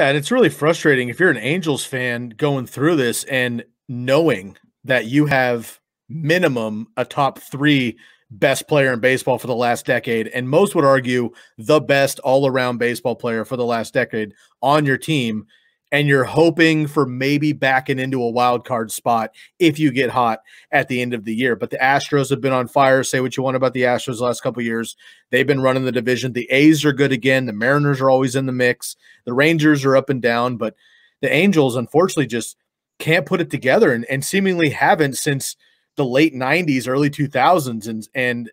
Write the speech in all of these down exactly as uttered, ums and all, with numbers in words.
Yeah, and it's really frustrating if you're an Angels fan going through this and knowing that you have minimum a top three best player in baseball for the last decade, and most would argue the best all-around baseball player for the last decade on your team, and you're hoping for maybe backing into a wild card spot if you get hot at the end of the year. But the Astros have been on fire. Say what you want about the Astros the last couple of years. They've been running the division. The A's are good again. The Mariners are always in the mix. The Rangers are up and down. But the Angels, unfortunately, just can't put it together and, and seemingly haven't since the late nineties, early two thousands. And, and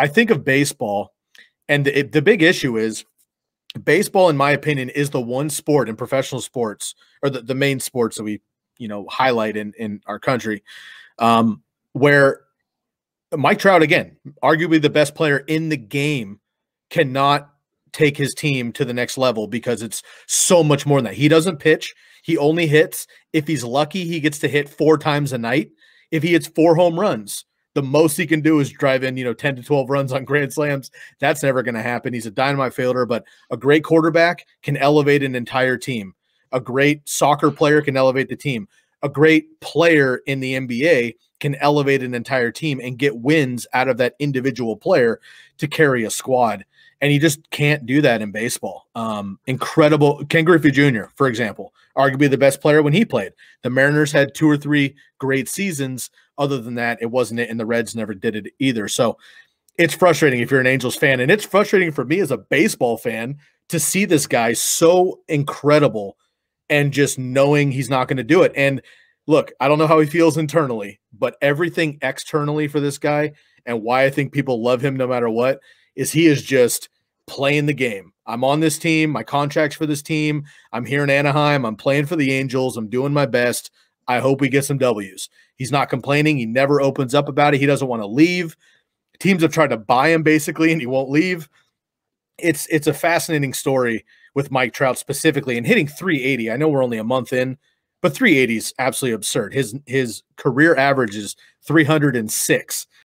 I think of baseball, and the, the big issue is, baseball, in my opinion, is the one sport in professional sports, or the, the main sports that we, you know, highlight in, in our country, um, where Mike Trout, again, arguably the best player in the game, cannot take his team to the next level because it's so much more than that. He doesn't pitch. He only hits. If he's lucky, he gets to hit four times a night. If he hits four home runs, the most he can do is drive in, you know, ten to twelve runs on grand slams. That's never going to happen. He's a dynamite fielder, but a great quarterback can elevate an entire team. A great soccer player can elevate the team. A great player in the N B A can elevate an entire team and get wins out of that individual player to carry a squad. And you just can't do that in baseball. Um, incredible. Ken Griffey Junior, for example, arguably the best player when he played. The Mariners had two or three great seasons. Other than that, it wasn't it, and the Reds never did it either. So it's frustrating if you're an Angels fan, and it's frustrating for me as a baseball fan to see this guy so incredible and just knowing he's not going to do it. And look, I don't know how he feels internally, but everything externally for this guy and why I think people love him no matter what is he is just playing the game. I'm on this team. My contract's for this team. I'm here in Anaheim. I'm playing for the Angels. I'm doing my best. I hope we get some W's. He's not complaining. He never opens up about it. He doesn't want to leave. Teams have tried to buy him basically, and he won't leave. It's it's a fascinating story with Mike Trout specifically, and hitting three eighty. I know we're only a month in, but three eighty is absolutely absurd. His his career average is three hundred and six.